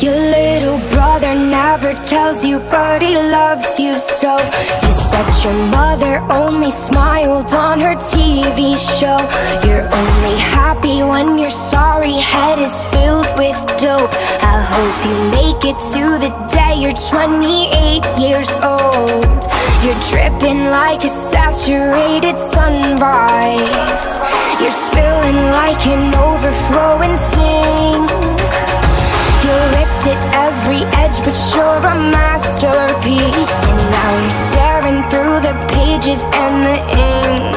Your little brother never tells you, but he loves you so. You said your mother only smiled on her TV show. You're only happy when your sorry head is filled with dope. I hope you make it to the day you're 28 years old. You're dripping like a saturated sunrise. You're spilling like an overflowing sink. You ripped at every edge, but you're a masterpiece. And now you're tearing through the pages and the ink.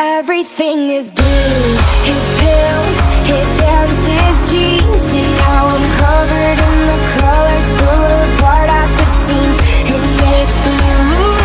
Everything is blue. His pills, his hands, his jeans. And now I'm covered in the colors, pull apart at the seams. It makes me blue.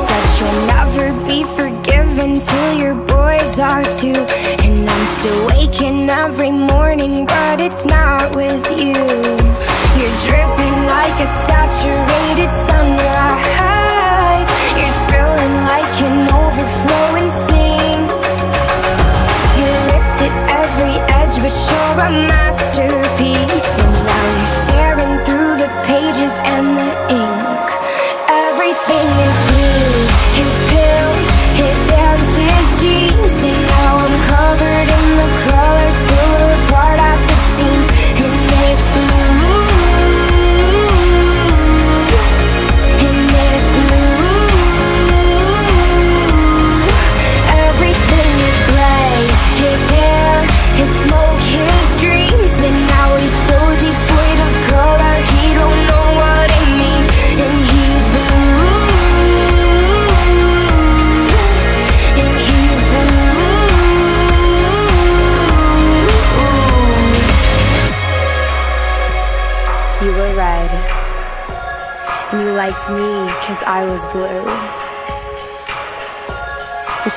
But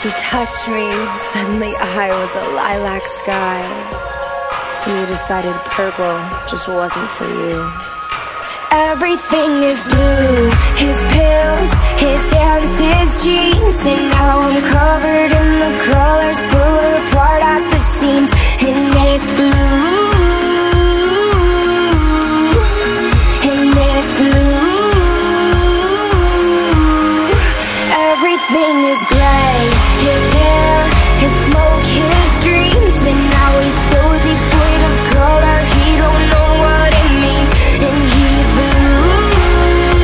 you touched me, and suddenly I was a lilac sky. You decided purple just wasn't for you. Everything is blue. His pills, his hands, his jeans. And now I'm covered in the colors, pull apart at the seams. And it's blue. Everything is gray, his hair, his smoke, his dreams. And now he's so devoid of color, he don't know what it means. And he's blue,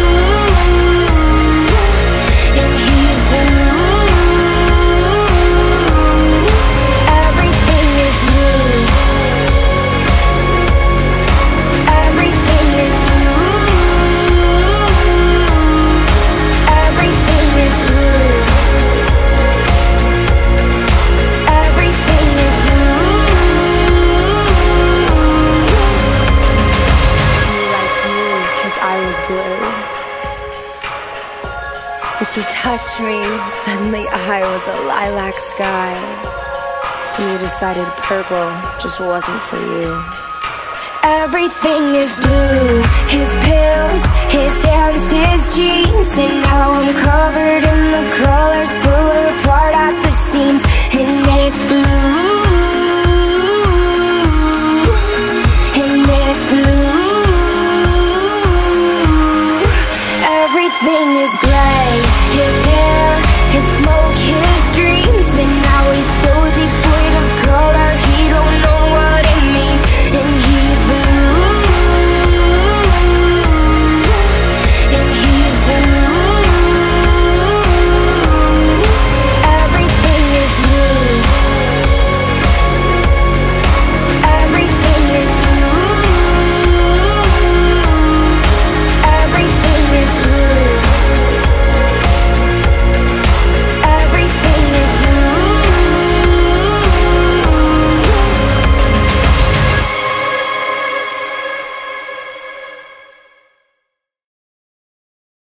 and he's blue. Everything is blue. Everything is blue. Everything is blue. But you touched me, and suddenly I was a lilac sky. You decided purple just wasn't for you. Everything is blue. His pills, his hands, his jeans. And now I'm covered.